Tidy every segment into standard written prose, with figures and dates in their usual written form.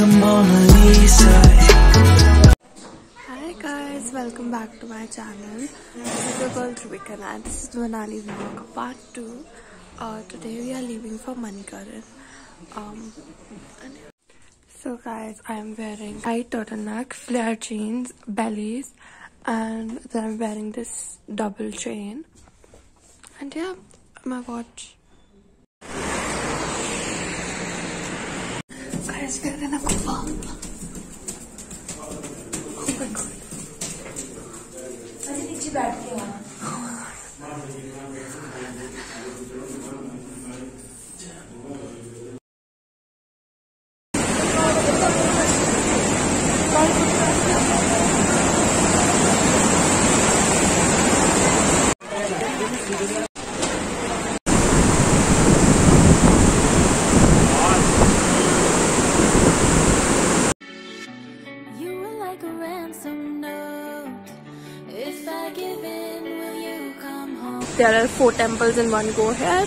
she's a Mona Lisa. Hi guys, welcome back to my channel. This is your girl Tribikan and this is Manali vlog part 2. Today we are leaving for Manikaran. So guys, I am wearing tight turtleneck, flare jeans, bellies, and then I'm wearing this double chain. And yeah, my watch. Guys, we're in a kupa. Oh my god. I'm just sitting here. There are 4 temples in one go here,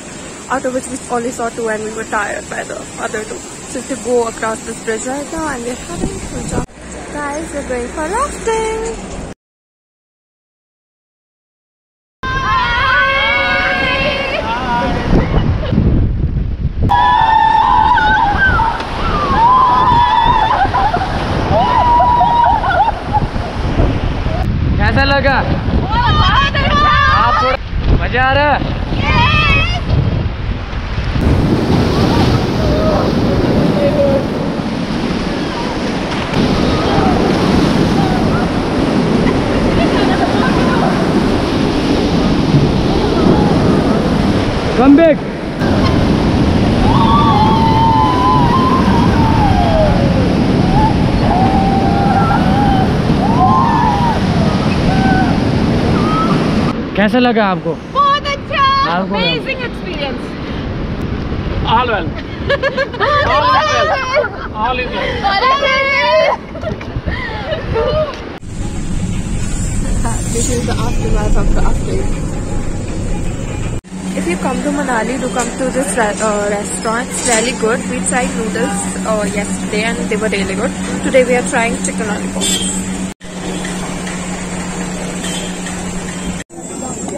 out of which we only saw 2 and we were tired by the other 2. So we have to go across this bridge right now and we are having puja. Guys, we are going for rafting! Come back. कैसा लगा आपको? बहुत अच्छा, amazing experience. All well. All well. All is well. This is the aftermath of the afternoon. If you come to Manali, do come to this restaurant. It's really good. We tried noodles yesterday and they were really good. Today we are trying chicken lollipops.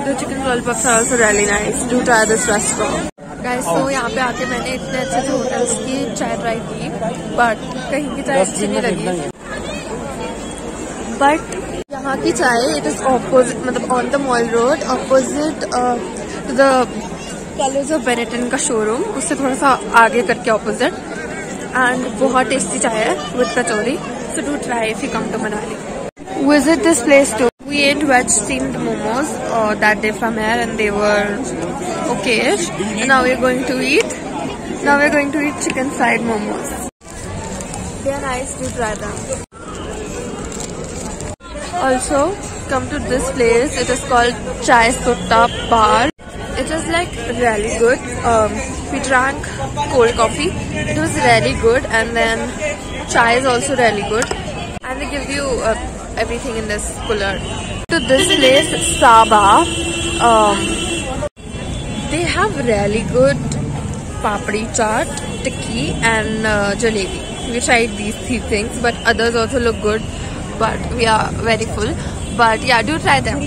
The chicken lollipops are also really nice. Do try this restaurant. Guys, so यहाँ पे आके मैंने इतने अच्छे hotels की चाय try की, but कहीं की चाय अच्छी नहीं लगी. But यहाँ की चाय it is opposite, मतलब on the mall road, opposite. The colors of Benetton का showroom उससे थोड़ा सा आगे करके opposite and बहुत tasty चाय है with kachori, so do try if you come to Manali. Visit this place too. We ate veg steamed momos that day from here and they were okayish. Now we're going to eat. Now we're going to eat chicken side momos. They are nice. Do try them. Also come to this place. It is called Chai Sutta Bar. It is like really good. We drank cold coffee. It was really good, and then chai is also really good. And they give you everything in this cooler. To this place, Saba, they have really good papdi chaat, tikki, and jalebi. We tried these 3 things, but others also look good. But we are very full. But yeah, do try them.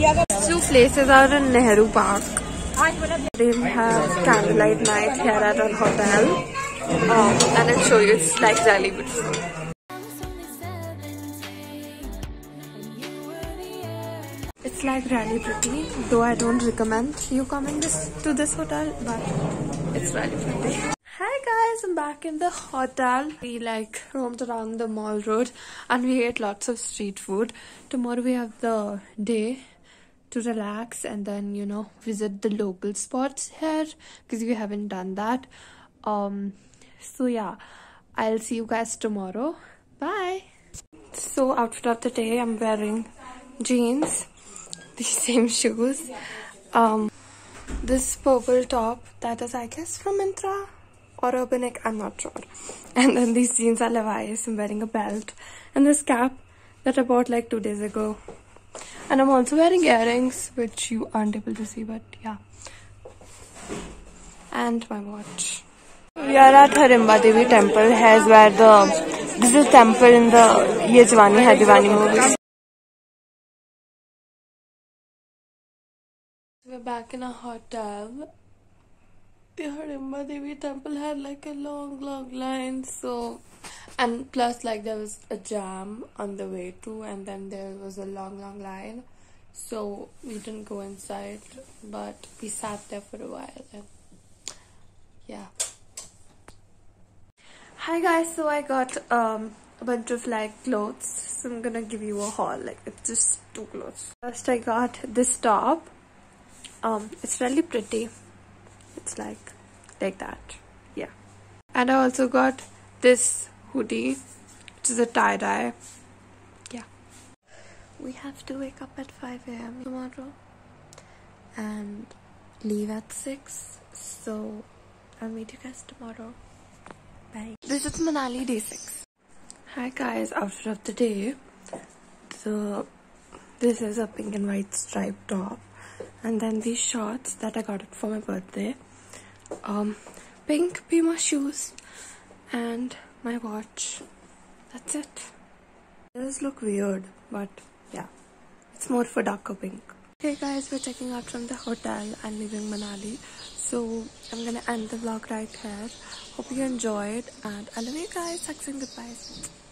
2 places are in Nehru Park. They have candlelight night here at our hotel, and I'll show you. It's like really beautiful. It's like really pretty, though I don't recommend you coming to this hotel, but it's really pretty. Hi guys, I'm back in the hotel. We like roamed around the mall road, and we ate lots of street food. Tomorrow we have the day to relax and then, you know, visit the local spots here because we haven't done that. So yeah, I'll see you guys tomorrow. Bye. So outfit of the day, I'm wearing jeans, the same shoes, this purple top that is I guess from Intra or Urbanic, I'm not sure, and then these jeans are Levi's. I'm wearing a belt and this cap that I bought like 2 days ago. And I'm also wearing earrings, which you aren't able to see, but yeah. And my watch. We are at Hidimba Devi Temple, here's where the This is the temple in the Yejwani Hadivani movies. We're back in a hot tub. The Hidimba Devi Temple had like a long line, so, and plus like there was a jam on the way too, and then there was a long line, so we didn't go inside, but we sat there for a while and yeah. Hi guys, so I got a bunch of like clothes, so I'm gonna give you a haul. Like it's just two clothes. First I got this top. It's really pretty. It's like that, yeah. And I also got this hoodie, which is a tie-dye, yeah. We have to wake up at 5 AM tomorrow and leave at 6, so I'll meet you guys tomorrow. Bye. This is Manali day 6. Hi guys, outfit of the day. So this is a pink and white striped top, and then these shorts that I got it for my birthday. Pink Pima shoes and my watch. That's it. It does look weird, but yeah, it's more for darker pink. Hey guys, we're checking out from the hotel and leaving Manali, so I'm gonna end the vlog right here. Hope you enjoyed, and I love you guys. Hugs and goodbyes.